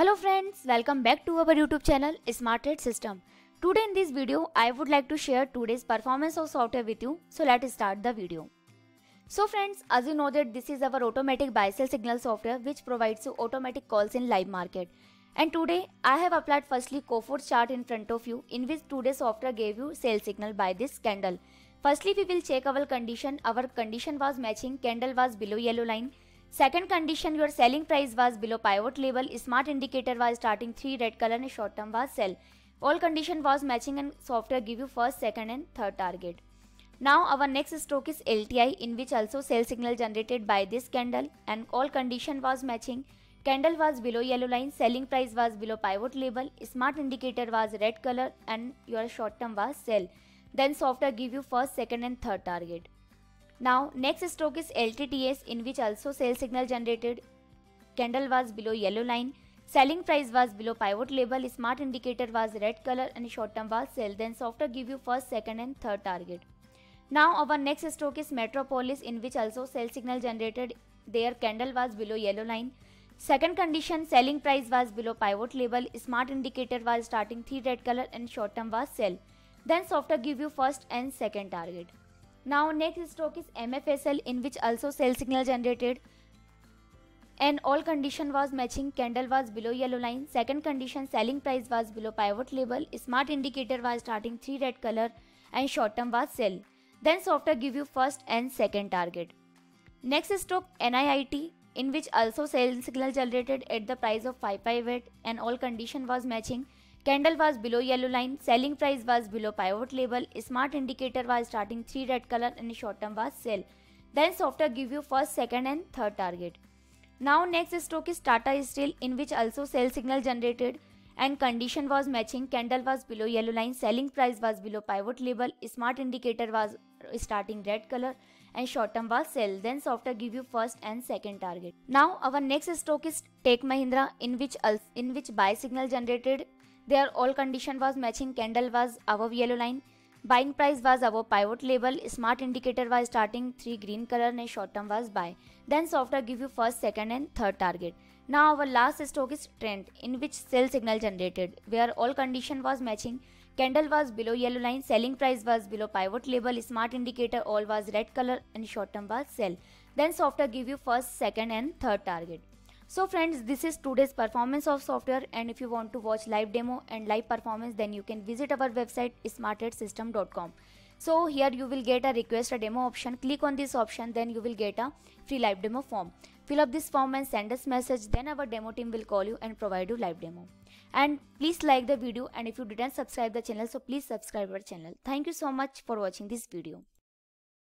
Hello friends, welcome back to our YouTube channel Smart Trade System. Today in this video, I would like to share today's performance of software with you. So let's start the video. So friends, as you know that this is our automatic buy sell signal software which provides you automatic calls in live market. And today I have applied firstly KOFUR chart in front of you in which today's software gave you sell signal by this candle. Firstly we will check our condition was matching, candle was below yellow line. Second condition, your selling price was below pivot level, smart indicator was starting 3 red color and short term was sell. All condition was matching and software give you first, second and third target. Now our next stroke is LTI in which also sell signal generated by this candle and all condition was matching. Candle was below yellow line, selling price was below pivot level, smart indicator was red color and your short term was sell. Then software give you first, second and third target. Now next stroke is LTTS in which also sell signal generated, candle was below yellow line, selling price was below pivot level, smart indicator was red color and short term was sell. Then software give you first, second and third target. Now our next stroke is Metropolis in which also sell signal generated, their candle was below yellow line, second condition, selling price was below pivot level, smart indicator was starting 3 red color and short term was sell. Then software give you first and second target. Now next stock is MFSL in which also sell signal generated and all condition was matching, candle was below yellow line, second condition, selling price was below pivot level, smart indicator was starting 3 red color and short term was sell. Then software give you first and second target. Next stock NIIT in which also sell signal generated at the price of 558 and all condition was matching. Candle was below yellow line, selling price was below pivot level, smart indicator was starting 3 red color and short term was sell. Then software give you first, second and third target. Now next stock is Tata Steel in which also sell signal generated and condition was matching, candle was below yellow line, selling price was below pivot level, smart indicator was starting red color and short term was sell. Then software give you first and second target. Now our next stock is Tech Mahindra in which buy signal generated. Their all condition was matching, candle was above yellow line, buying price was above pivot level, smart indicator was starting 3 green color and short term was buy. Then software give you first, second and third target. Now our last stock is Trent in which sell signal generated, where all condition was matching, candle was below yellow line, selling price was below pivot level, smart indicator all was red color and short term was sell. Then software give you first, second and third target. So friends, this is today's performance of software, and if you want to watch live demo and live performance then you can visit our website smarttradesystem.com. So here you will get a request a demo option, click on this option, then you will get a free live demo form. Fill up this form and send us message, then our demo team will call you and provide you live demo. And please like the video, and if you didn't subscribe the channel so please subscribe our channel. Thank you so much for watching this video.